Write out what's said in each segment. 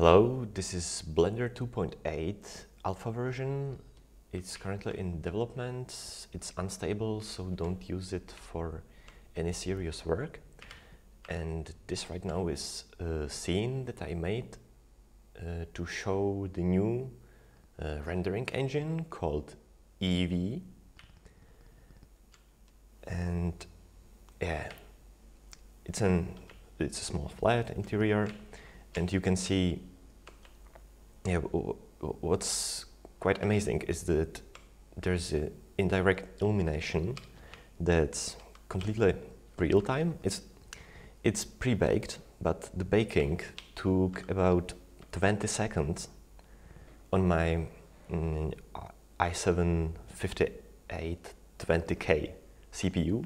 Hello, this is Blender 2.8 alpha version. It's currently in development. It's unstable, so don't use it for any serious work. And this right now is a scene that I made to show the new rendering engine called Eevee. And yeah, it's a small flat interior, and you can see, yeah, what's quite amazing is that there's an indirect illumination that's completely real time. It's pre-baked, but the baking took about 20 seconds on my i7 5820K CPU,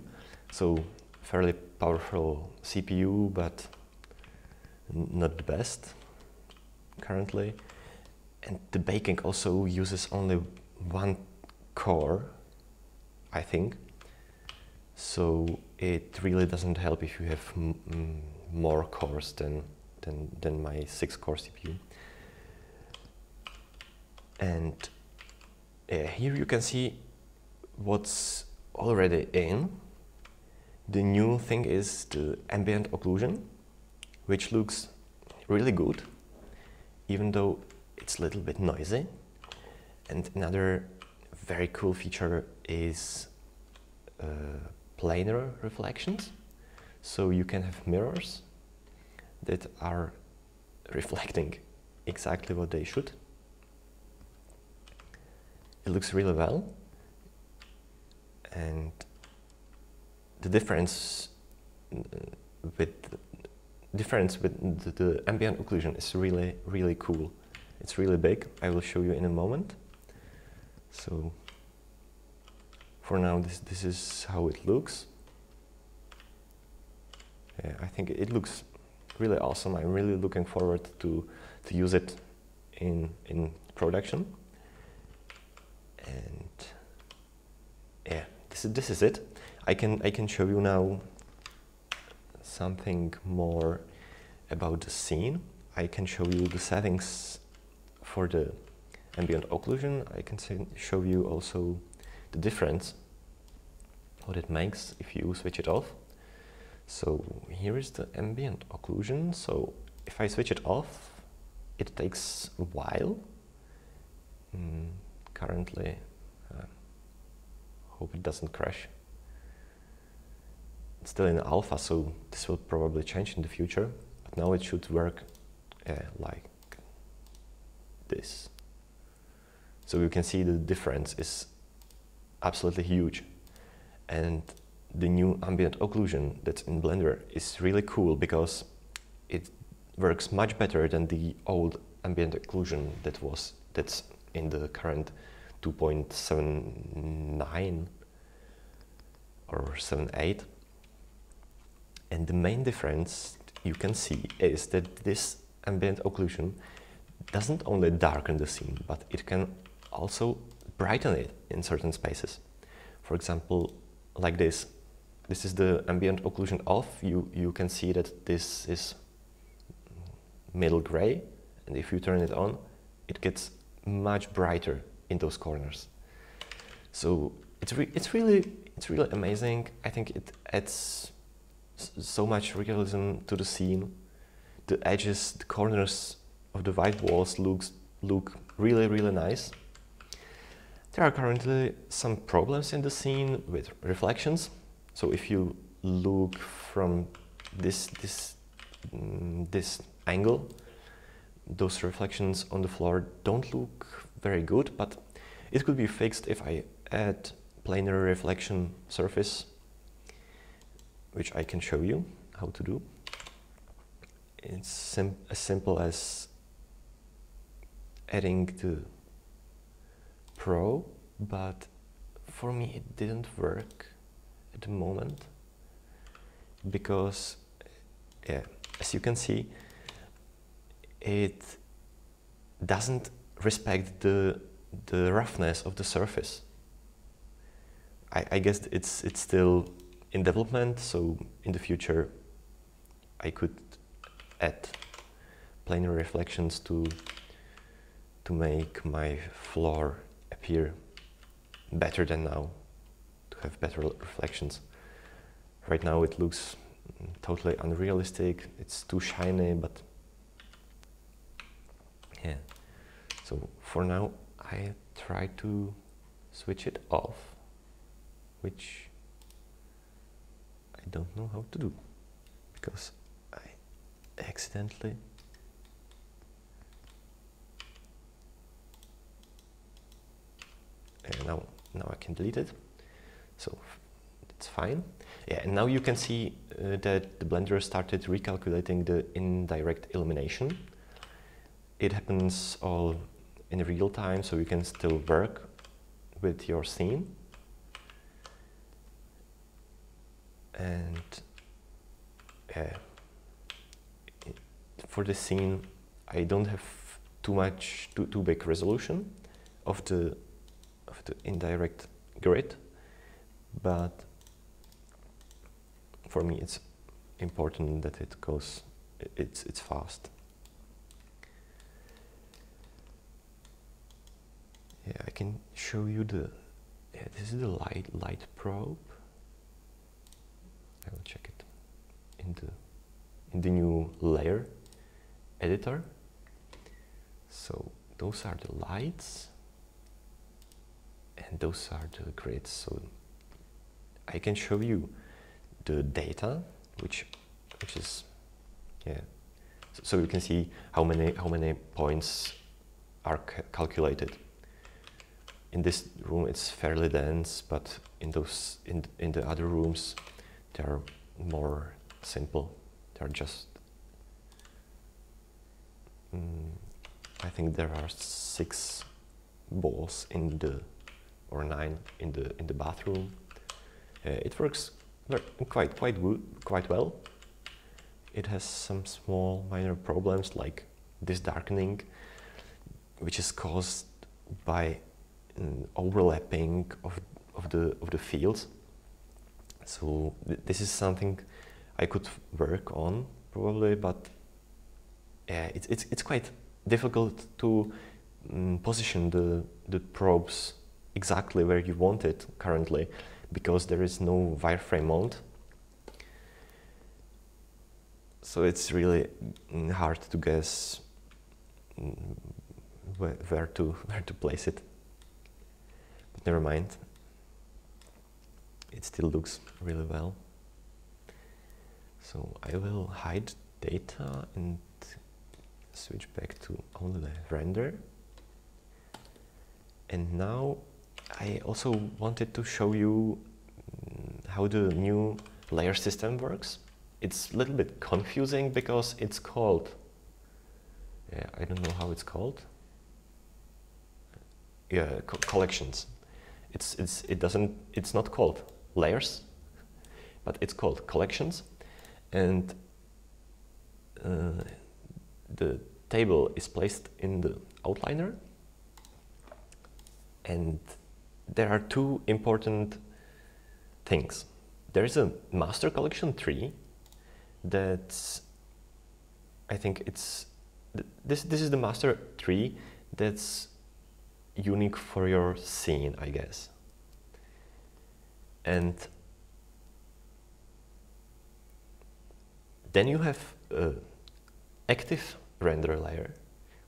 so fairly powerful CPU, but not the best currently. And the baking also uses only one core, I think, so it really doesn't help if you have more cores than my 6-core CPU. And here you can see what's already in. The new thing is the ambient occlusion, which looks really good, even though it's a little bit noisy. And another very cool feature is planar reflections. So you can have mirrors that are reflecting exactly what they should. It looks really well. And the difference with the ambient occlusion is really cool. It's really big. I will show you in a moment. So for now, this is how it looks. Yeah, I think it looks really awesome. I'm really looking forward to use it in production. And yeah, this is it. I can show you now something more about the scene. I can show you the settings for the ambient occlusion. I can show you also the difference, what it makes if you switch it off. So here is the ambient occlusion. So if I switch it off, it takes a while. Currently, hope it doesn't crash. It's still in alpha, so this will probably change in the future, but now it should work like this. So you can see the difference is absolutely huge. And the new ambient occlusion that's in Blender is really cool because it works much better than the old ambient occlusion that's in the current 2.79 or 7.8. And the main difference you can see is that this ambient occlusion doesn't only darken the scene, but it can also brighten it in certain spaces. For example, like this. This is the ambient occlusion off. You can see that this is middle gray, and if you turn it on, it gets much brighter in those corners. So it's really amazing. I think it adds so much realism to the scene. The edges, the corners of the white walls look really nice. There are currently some problems in the scene with reflections. So if you look from this angle, those reflections on the floor don't look very good, but it could be fixed if I add planar reflection surface, which I can show you how to do. It's as simple as adding the Pro, but for me it didn't work at the moment because, yeah, as you can see, it doesn't respect the roughness of the surface. I guess it's still in development, so in the future I could add planar reflections to make my floor appear better than now, to have better reflections. Right now it looks totally unrealistic, it's too shiny, but yeah. So for now I try to switch it off, which I don't know how to do, because I accidentally and now I can delete it, so it's fine. Yeah, and now you can see that the Blender started recalculating the indirect illumination. It happens all in real time, so you can still work with your scene. And for the scene, I don't have too big resolution of the indirect grid, but for me it's important that it goes, it's fast. Yeah, I can show you the, yeah, this is the light probe. I will check it in the new layer editor. So those are the lights and those are the grids. So I can show you the data, which is, yeah. So you can see how many points are calculated. In this room it's fairly dense, but in the other rooms they are more simple. They are just, I think there are 6 balls in the, or 9 in the bathroom. It works quite well. It has some small minor problems like this darkening, which is caused by overlapping of the fields. So this is something I could work on probably, but it's quite difficult to position the probes exactly where you want it currently, because there is no wireframe mode. So it's really hard to guess where to place it. But never mind. It still looks really well. So I will hide data and switch back to only the render. And now I also wanted to show you how the new layer system works. It's a little bit confusing because it's called, yeah, I don't know how it's called. Yeah, collections. It's not called layers, but it's called collections, and the table is placed in the outliner, and there are two important things. There is a master collection tree that I think it's this is the master tree that's unique for your scene, I guess. And then you have an active render layer,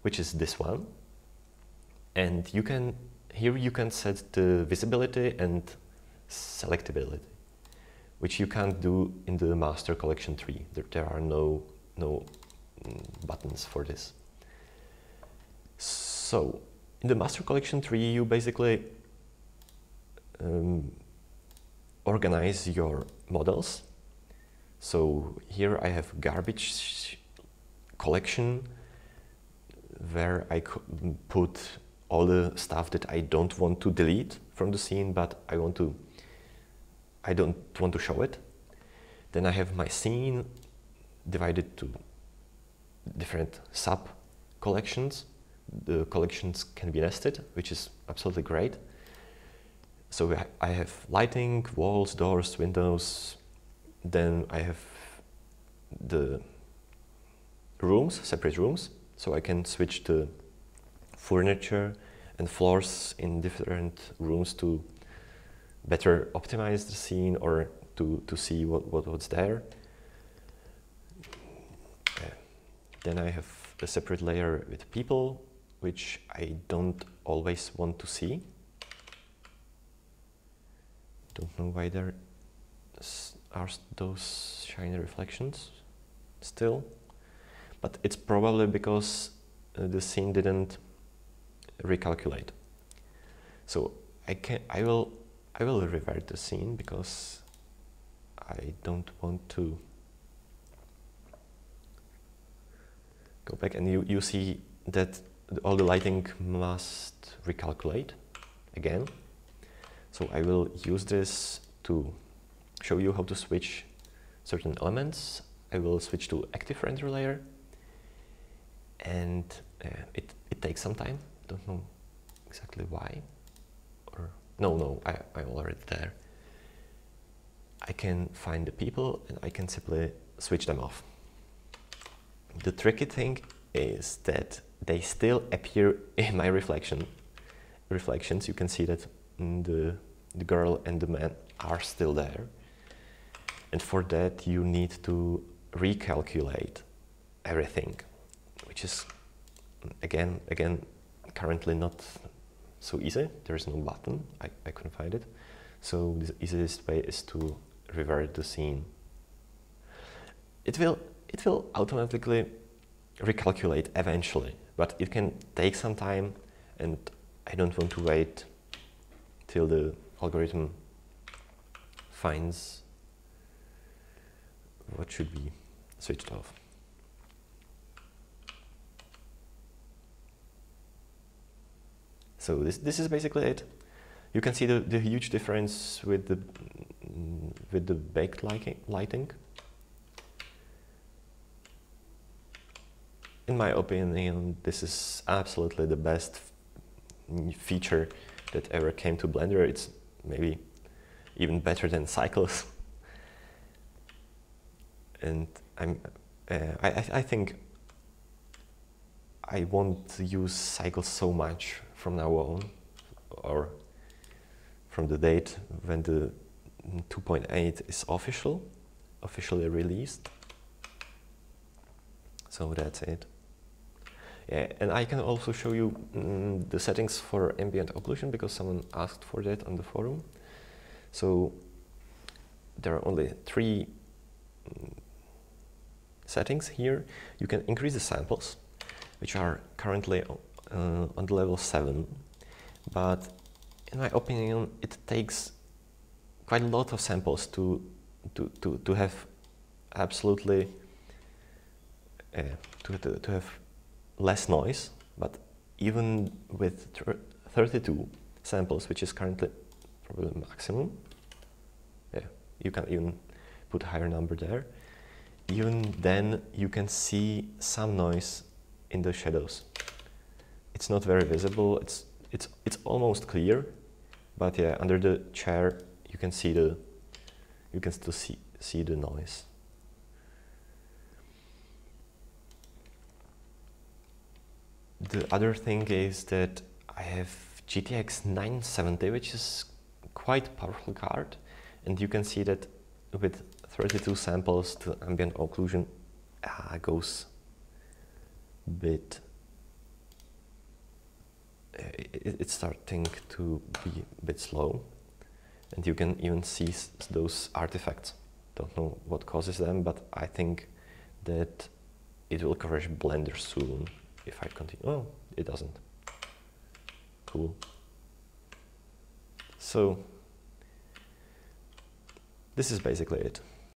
which is this one, and you can, here you can set the visibility and selectability, which you can't do in the master collection tree. There are no buttons for this. So in the master collection tree, you basically organize your models. So here I have garbage collection where I put all the stuff that I don't want to delete from the scene, but I don't want to show it. Then I have my scene divided to different sub collections. The collections can be nested, which is absolutely great. So I have lighting, walls, doors, windows. Then I have the rooms, separate rooms, so I can switch the furniture and floors in different rooms to better optimize the scene or to see what's there. Then I have a separate layer with people, which I don't always want to see. Don't know why there are those shiny reflections still, but it's probably because the scene didn't recalculate. So I will revert the scene because I don't want to go back, and you see that all the lighting must recalculate again. So I will use this to show you how to switch certain elements. I will switch to active render layer, and it takes some time. Don't know exactly why. Or no, I'm already there. I can find the people and I can simply switch them off. The tricky thing is that they still appear in my reflections. You can see that the girl and the man are still there, and for that you need to recalculate everything, which is again currently not so easy. There is no button. I couldn't find it. So the easiest way is to revert the scene. It will automatically recalculate eventually, but it can take some time, and I don't want to wait till the algorithm finds what should be switched off. So this is basically it. You can see the huge difference with the baked lighting. In my opinion, this is absolutely the best feature that ever came to Blender. It's maybe even better than Cycles. And I think I won't use Cycles so much from now on, or from the date when the 2.8 is officially released. So that's it. Yeah, and I can also show you the settings for ambient occlusion, because someone asked for that on the forum. So there are only three settings here. You can increase the samples, which are currently on the level 7, but in my opinion it takes quite a lot of samples to have absolutely to have less noise. But even with 32 samples, which is currently probably maximum, yeah, you can even put a higher number there. Even then, you can see some noise in the shadows. It's not very visible. It's almost clear, but yeah, under the chair you can see you can still see the noise. The other thing is that I have GTX 970, which is quite a powerful card, and you can see that with 32 samples the ambient occlusion goes a bit... It's starting to be a bit slow, and you can even see those artifacts. Don't know what causes them, but I think that it will crash Blender soon. If I continue, oh, it doesn't. Cool. So this is basically it.